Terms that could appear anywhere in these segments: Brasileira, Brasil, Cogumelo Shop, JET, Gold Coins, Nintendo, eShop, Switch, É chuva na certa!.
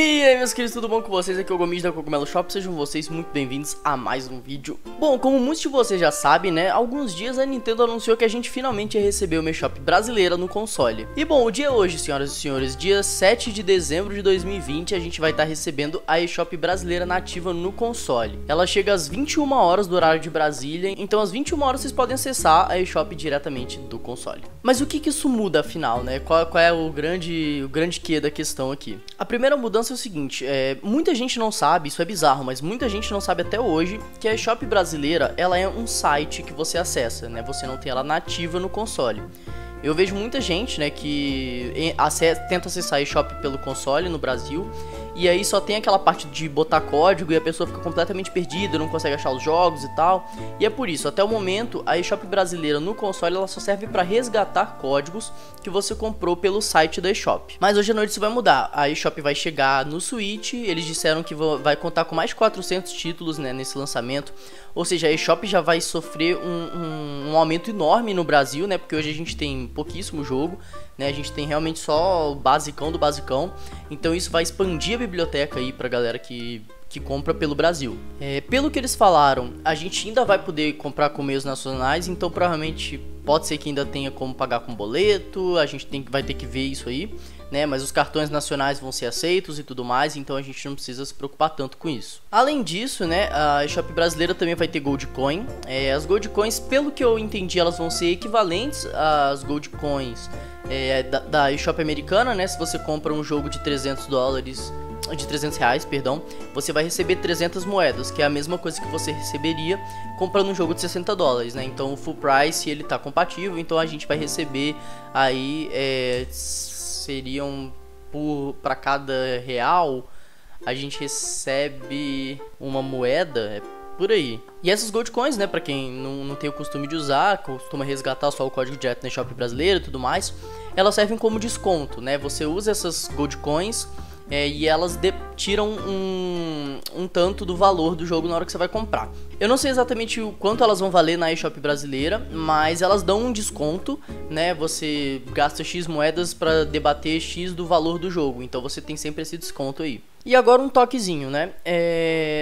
E aí, meus queridos, tudo bom com vocês? Aqui é o Gomes da Cogumelo Shop, sejam vocês muito bem-vindos a mais um vídeo. Bom, como muitos de vocês já sabem, né, alguns dias a Nintendo anunciou que a gente finalmente ia receber o eShop brasileira no console. E bom, o dia hoje, senhoras e senhores, dia 7 de dezembro de 2020, a gente vai estar recebendo a eShop brasileira nativa no console. Ela chega às 21 horas do horário de Brasília, então às 21 horas vocês podem acessar a eShop diretamente do console. Mas o que isso muda, afinal, né? Qual é o grande quê da questão aqui? A primeira mudança é o seguinte, muita gente não sabe, isso é bizarro, mas muita gente não sabe até hoje que a eShop brasileira, ela é um site que você acessa, né? Você não tem ela nativa no console. Eu vejo muita gente, né, que tenta acessar a eShop pelo console no Brasil, e aí só tem aquela parte de botar código e a pessoa fica completamente perdida, não consegue achar os jogos e tal. E é por isso, até o momento, a eShop brasileira no console ela só serve para resgatar códigos que você comprou pelo site da eShop. Mas hoje à noite isso vai mudar, a eShop vai chegar no Switch, eles disseram que vai contar com mais 400 títulos, né, nesse lançamento. Ou seja, a eShop já vai sofrer um aumento enorme no Brasil, né, porque hoje a gente tem pouquíssimo jogo, né? A gente tem realmente só o basicão do basicão, então isso vai expandir a biblioteca aí pra galera que compra pelo Brasil. Pelo que eles falaram, a gente ainda vai poder comprar com meios nacionais, então provavelmente pode ser que ainda tenha como pagar com boleto, a gente vai ter que ver isso aí, né? Mas os cartões nacionais vão ser aceitos e tudo mais, então a gente não precisa se preocupar tanto com isso. Além disso, né, a eShop brasileira também vai ter Gold Coin. As Gold Coins, pelo que eu entendi, elas vão ser equivalentes às Gold Coins da eShop americana, né? Se você compra um jogo de $300, perdão, você vai receber 300 moedas, que é a mesma coisa que você receberia comprando um jogo de $60, né? Então o full price ele tá compatível, então a gente vai receber aí seriam para cada real a gente recebe uma moeda, por aí. E essas Gold Coins, né, pra quem não tem o costume de usar, costuma resgatar só o código JET na eShop brasileira e tudo mais, elas servem como desconto, né? Você usa essas Gold Coins e elas tiram um tanto do valor do jogo na hora que você vai comprar. Eu não sei exatamente o quanto elas vão valer na eShop brasileira, mas elas dão um desconto, né? Você gasta X moedas para debater X do valor do jogo, então você tem sempre esse desconto aí. E agora um toquezinho, né?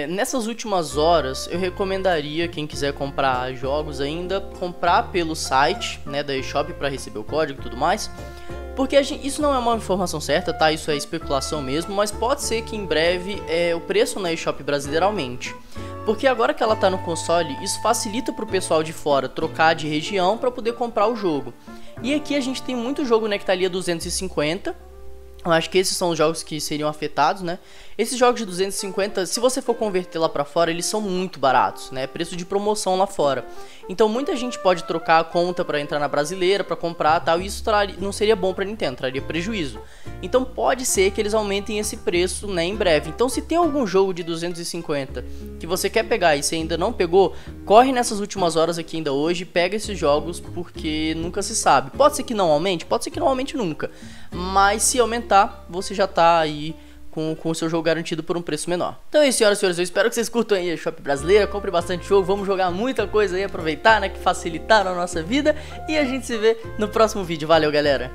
Nessas últimas horas eu recomendaria quem quiser comprar jogos ainda, comprar pelo site, né, da eShop para receber o código e tudo mais. Porque isso não é uma informação certa, tá? Isso é especulação mesmo, mas pode ser que em breve o preço na eShop brasileira aumente. Porque agora que ela tá no console, isso facilita pro pessoal de fora trocar de região para poder comprar o jogo. E aqui a gente tem muito jogo, né, que tá ali a 250. Eu acho que esses são os jogos que seriam afetados, né? Esses jogos de 250, se você for converter lá pra fora, eles são muito baratos, né? Preço de promoção lá fora. Então muita gente pode trocar a conta pra entrar na brasileira, pra comprar e tal, e isso não seria bom pra Nintendo, traria prejuízo. Então pode ser que eles aumentem esse preço, né, em breve. Então se tem algum jogo de 250 que você quer pegar e você ainda não pegou, corre nessas últimas horas aqui ainda hoje, pega esses jogos, porque nunca se sabe. Pode ser que não aumente? Pode ser que não aumente nunca. Mas se aumentar, você já tá aí com o seu jogo garantido por um preço menor. Então é isso, senhoras e senhores, eu espero que vocês curtam aí a eShop brasileira, compre bastante jogo, vamos jogar muita coisa aí, aproveitar, né, que facilitaram a nossa vida, e a gente se vê no próximo vídeo. Valeu, galera!